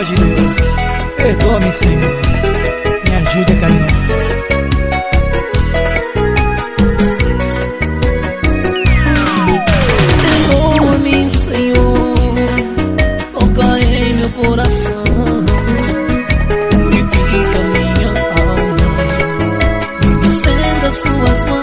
amor de Deus, perdoa-me, Senhor, me ajude a caminhar. Perdoa-me, Senhor, toca em meu coração, purifica minha alma, estenda suas mãos.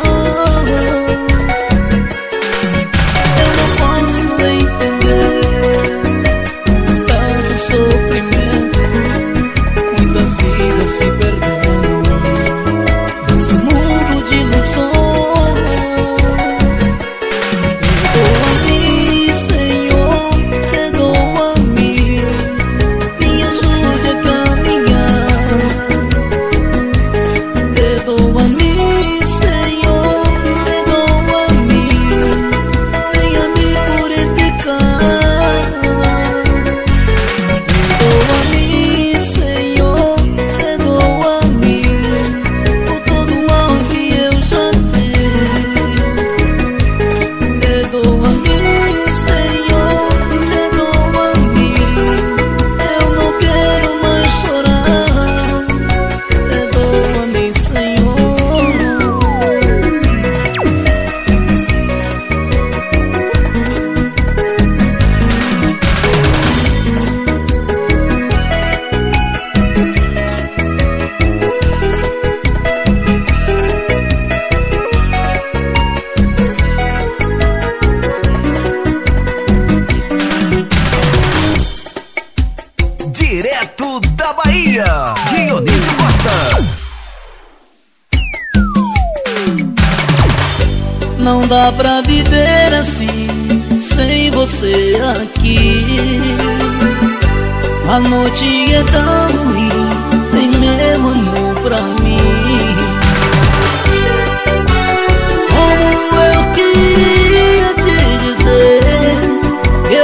Não dá pra viver assim, sem você aqui. A noite é tão ruim, tem meu amor pra mim. Como eu queria te dizer,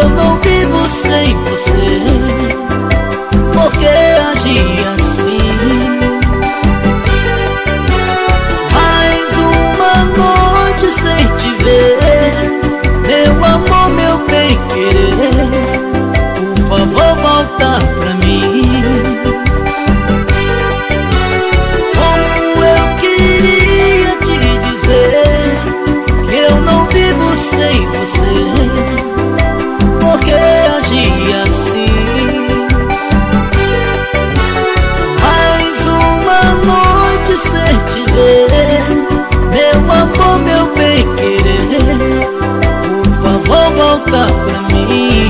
eu não vivo sem você. Por que agir assim? Sem te ver, meu amor, meu bem querer, por favor volta pra mim. Como eu queria te dizer que eu não vivo sem você, por que agir assim? Mais uma noite sem te ver, meu amor, meu bem querer, por favor volta pra mim.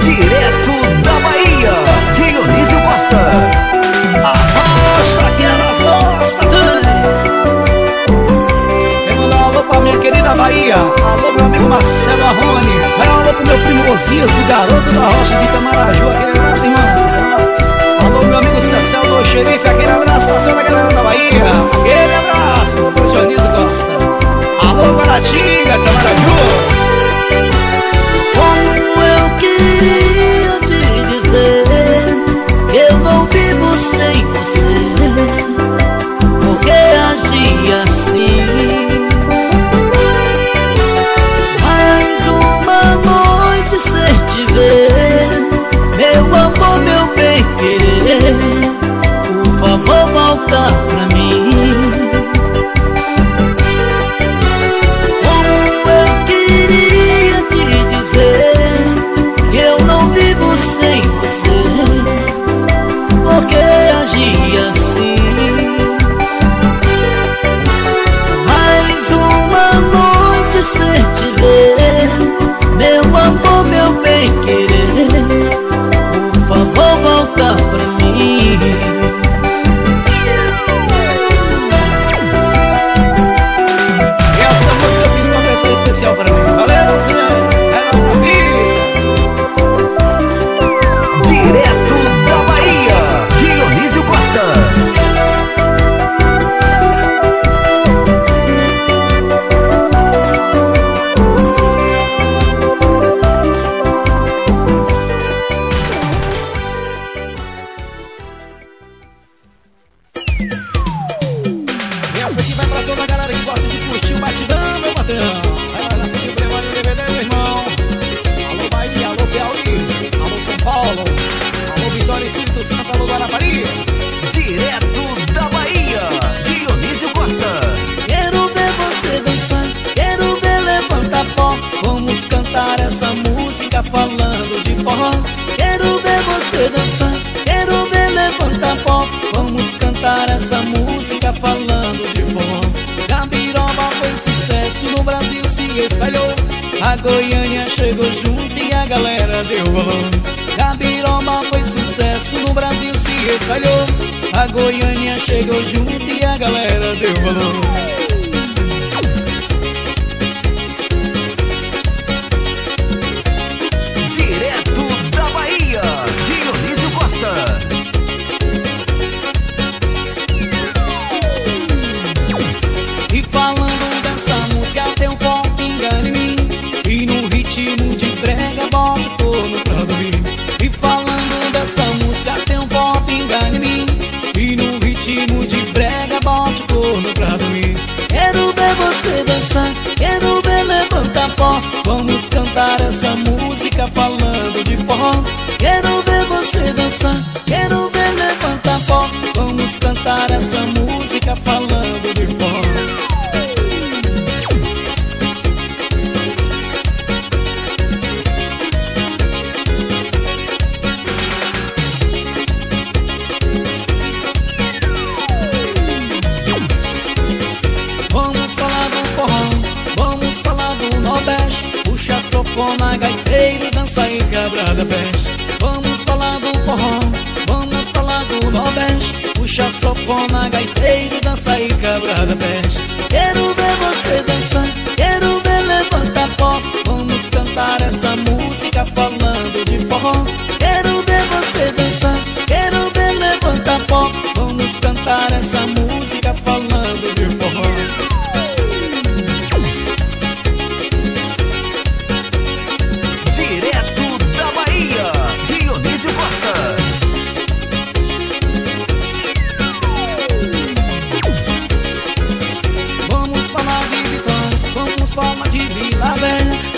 Direto da Bahia, Dionísio Costa. Arrocha que elas gostam. Pega um alô pra minha querida Bahia. Alô pro amigo Marcelo Arrone. Alô pro meu primo Osias, do Garoto da Rocha de Itamaraju. Aquele abraço, irmão. Alô meu amigo Cecel do Xerife. Aquele abraço pra toda a galera da Bahia. Aquele abraço pro Dionísio Costa. Alô, Paratinga, Tamaraju. Como eu queria te dizer, eu não vivo sem você, por que agir assim? Mais uma noite sem te ver, meu amor, meu bem querer, por favor escutar essa música falando de forró. Quero ver você dançar, quero ver levantar pó. Vamos cantar essa música falando de forró. Gabiroba foi sucesso, no Brasil se espalhou. A Goiânia chegou junto e a galera deu valor. Gabiroba foi sucesso, no Brasil se espalhou. A Goiânia chegou junto e a galera deu valor. Quero ver levantar pó. Vamos cantar essa música falando de forró. Quero ver você dançar, quero ver levantar pó. Vamos cantar essa música falando de forró. Sofona, gaiteiro, dança e quebrada peste. Vamos falar do forró, vamos falar do Nordeste. Puxa sofona, gaiteiro, dança e quebrada peste. Quero ver você dançar, quero ver levantar pó. Vamos cantar essa música falando de forró. Quero ver você dançar, quero ver levantar pó. Vamos cantar essa música falando de forró.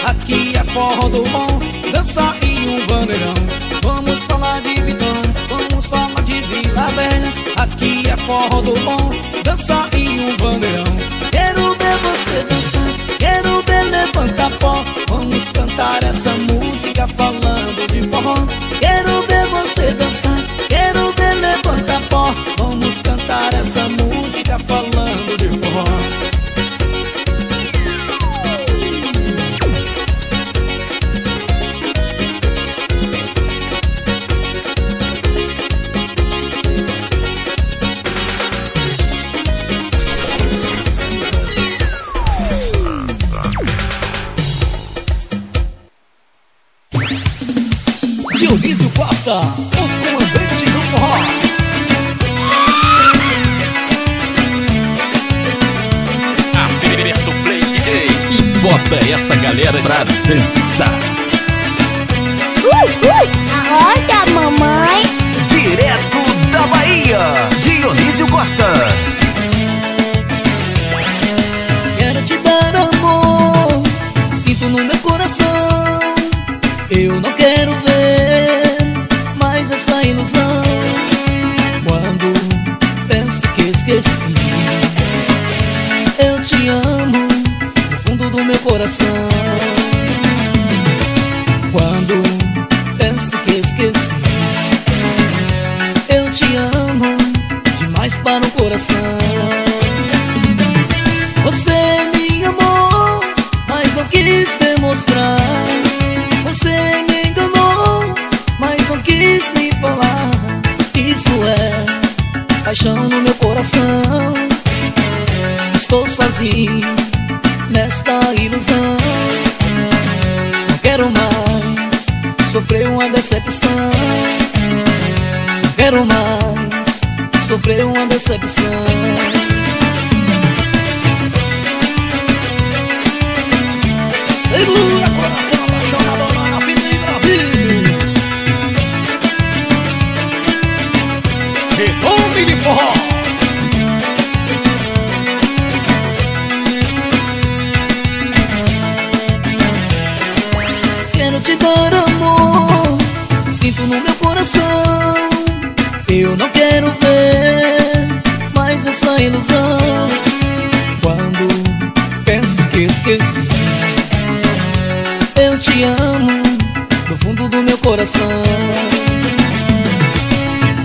Aqui é forró do bom, dança e bandeirão. Vamos falar de Vitória, vamos falar de Vila Velha. Aqui é forró do bom, dança e bandeirão. Quero ver você dançar, quero ver levantar pó. Vamos cantar essa música falando de forró. Quero ver você dançar, quero ver levantar pó. Vamos cantar essa música falando de forró. Dionísio Costa, o comandante do forró. Aperta o play, DJ, e bota essa galera pra dançar. Arrocha, mamãe. Direto da Bahia, Dionísio Costa. Quero te dar amor, sinto no meu coração. Eu não quero ver essa ilusão. Quando penso que esqueci, eu te amo no fundo do meu coração. Quando penso que esqueci, eu te amo demais para o coração. Você me amou, mas não quis demonstrar. Você me enganou, mas não quis me falar. Isso é paixão no meu coração. Estou sozinho nesta ilusão. Não quero mais sofrer uma decepção. Não quero mais sofrer uma decepção. Segura o coração apaixonado. Homem de forró. Quero te dar amor, sinto no meu coração. Eu não quero ver mais essa ilusão. Quando penso que esqueci, eu te amo fundo do meu coração.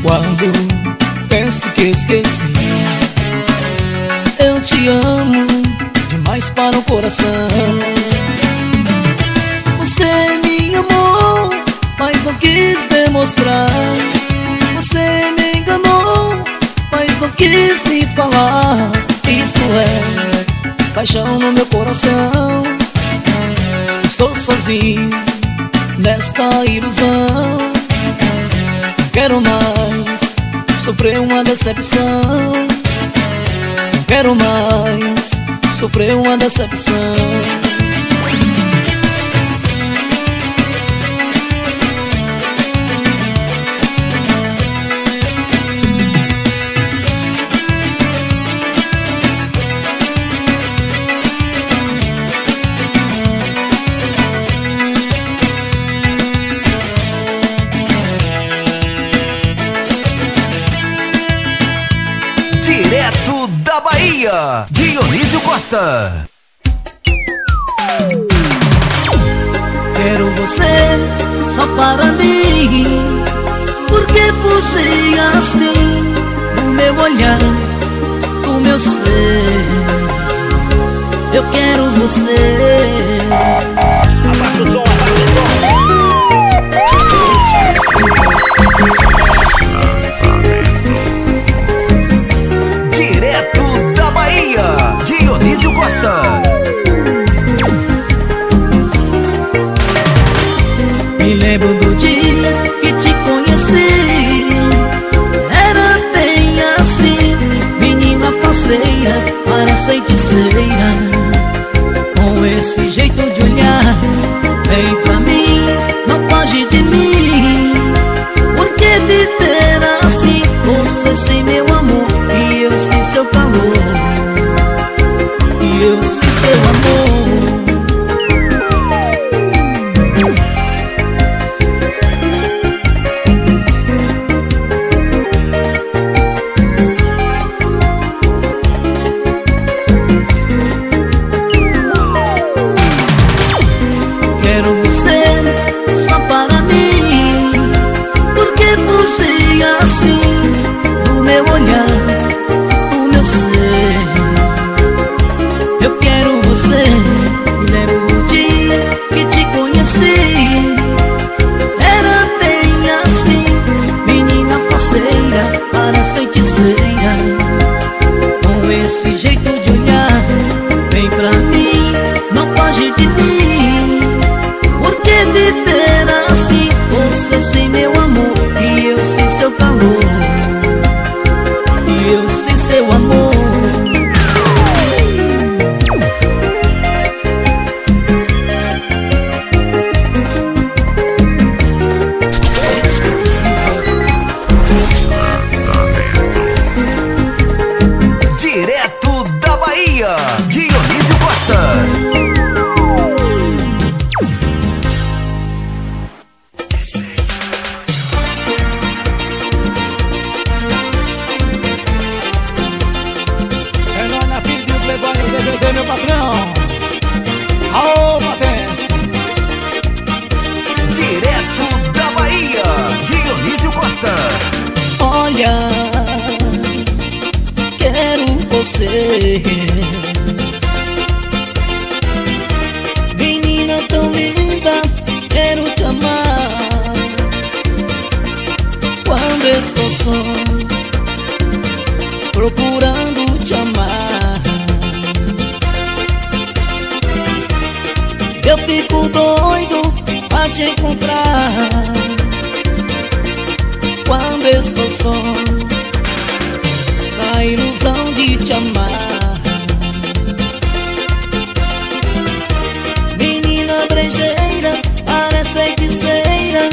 Quando penso que esqueci, eu te amo demais para o coração. Você me amou, mas não quis demonstrar. Você me enganou, mas não quis me falar. Isto é paixão no meu coração. Estou sozinho nesta ilusão. Não quero mais sofrer uma decepção. Não quero mais sofrer uma decepção. Direto da Bahia, Dionísio Costa. Quero você só para mim. Por que fugir assim do meu olhar, do meu ser? Eu quero você. Abaixa o som, abaixa o som. Dionísio Costa. Me lembro do dia que te conheci. Era bem assim, menina faceira, parece feiticeira. Com esse jeito de olhar, vem pra mim, não foge de mim. Por que viver assim? Você sem meu amor e eu sem seu calor. Eu sei seu amor. Quero você só para mim. Por que fugir assim do meu olhar? Com esse jeito de olhar, vem pra mim, não foge de mim. Por que viver assim? Você sem meu amor e eu sem seu calor. E eu sem seu amor. Menina tão linda, quero te amar. Quando estou só, procurando te amar, eu fico doido pra te encontrar. Quando estou só, a ilusão de te amar. Menina brejeira, parece feiticeira,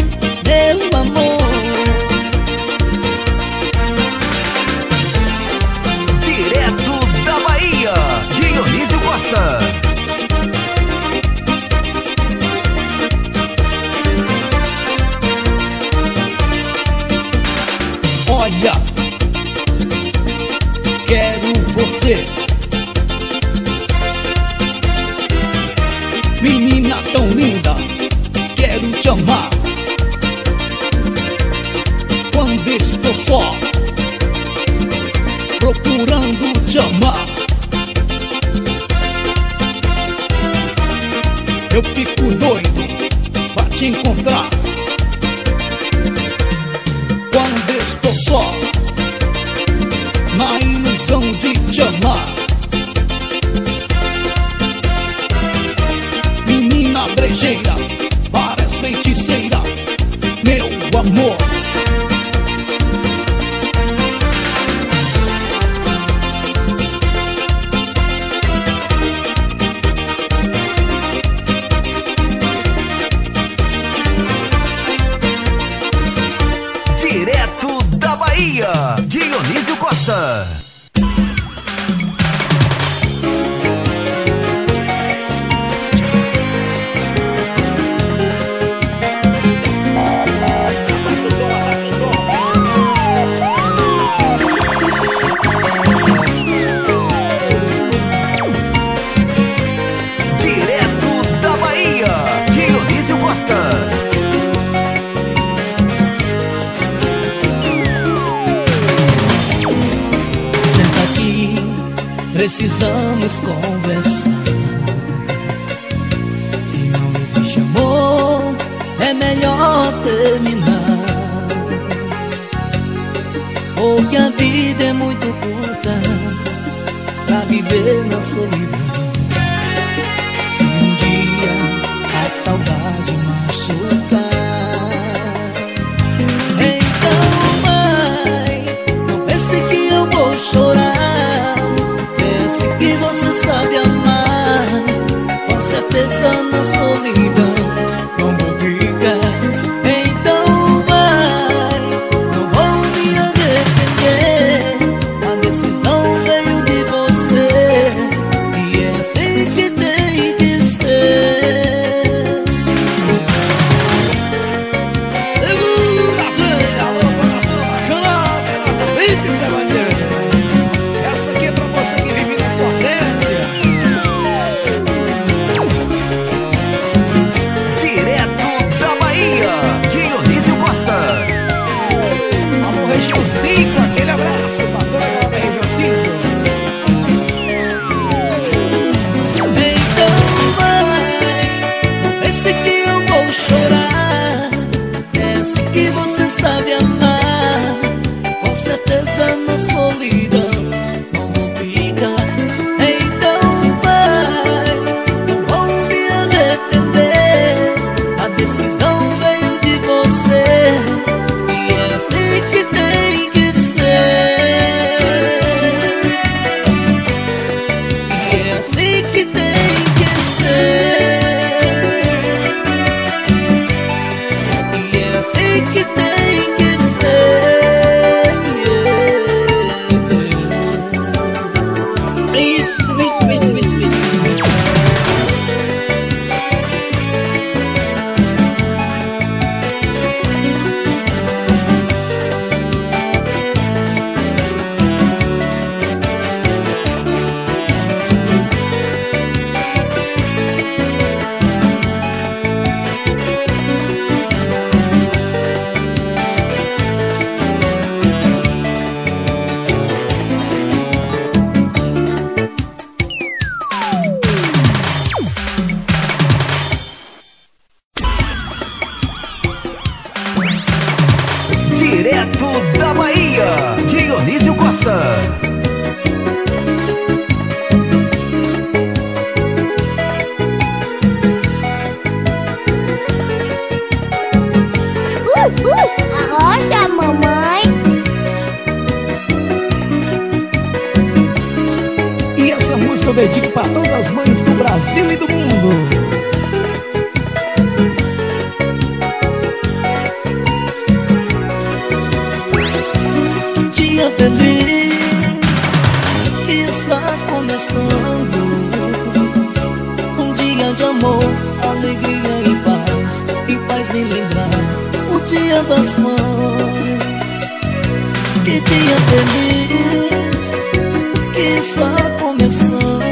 meu amor. Direto da Bahia, Dionísio Costa. Olha, quero você, menina tão linda, quero te amar. só, procurando te amar. Eu fico doido pra te encontrar. Quando estou só, na ilusão de te amar. Menina brejeira, parece feiticeira, meu amor. Direto da Bahia, Dionísio Costa. Precisamos conversar. Se não existe amor, é melhor terminar, porque a vida é muito curta pra viver na solidão. Se um dia a saudade machucar, então vai, não pense que eu vou chorar. Se que você sabe amar, com certeza na solidão não vou ficar. Então vai, não vou me arrepender. A decisão veio de você e é assim que tem que ser. Segura a play, alô coração bacana, pelada vítima da bandeira. Essa aqui é pra você que vive na solidão, não vou ficar. Então vai, não vou me arrepender. A decisão veio de você e é assim que tem que ser. E é assim que tem que ser. E é assim que tem que ser. Direto da Bahia, Dionísio Costa. Arrocha, mamãe. E essa música eu dedico para todas as mães do Brasil e do mundo. Feliz que está começando um dia de amor, alegria e paz, e faz me lembrar o dia das mães. Que dia feliz que está começando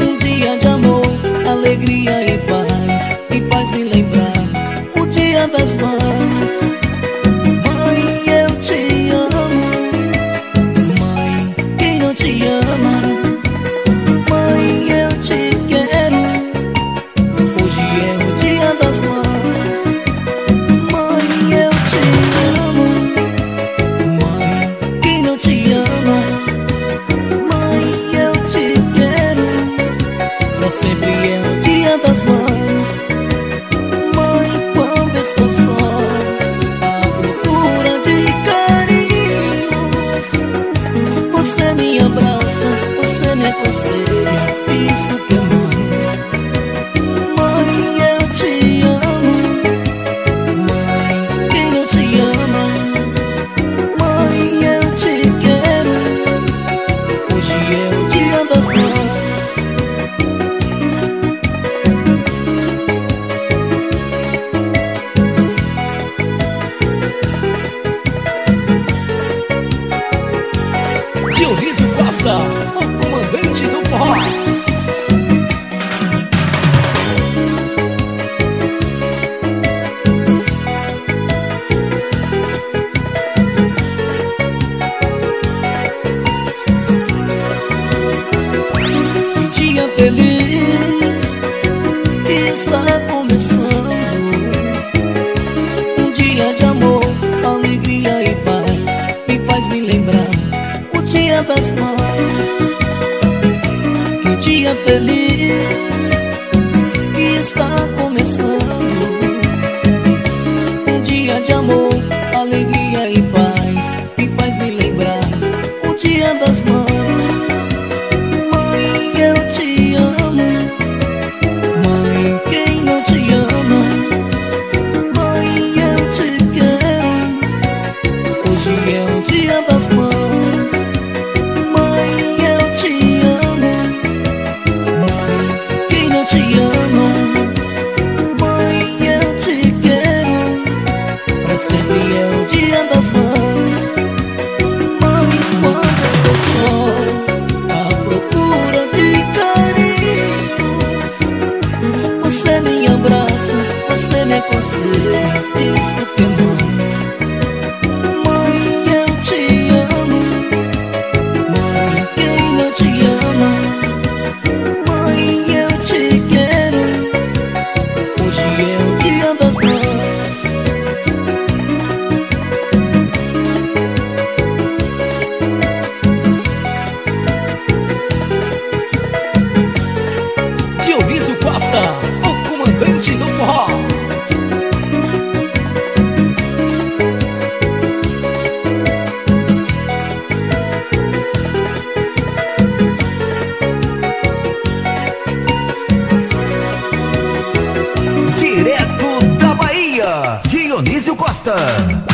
um dia de amor, alegria e paz, e faz me lembrar o dia das mães. Mãe, está começando um dia de amor, alegria e paz. Me faz me lembrar o dia das mães, que um dia feliz que está começando. Um dia de amor, alegria e paz. Me faz me lembrar o dia das mães. Dionízio Costa, o comandante do forró. Direto da Bahia, Dionízio Costa.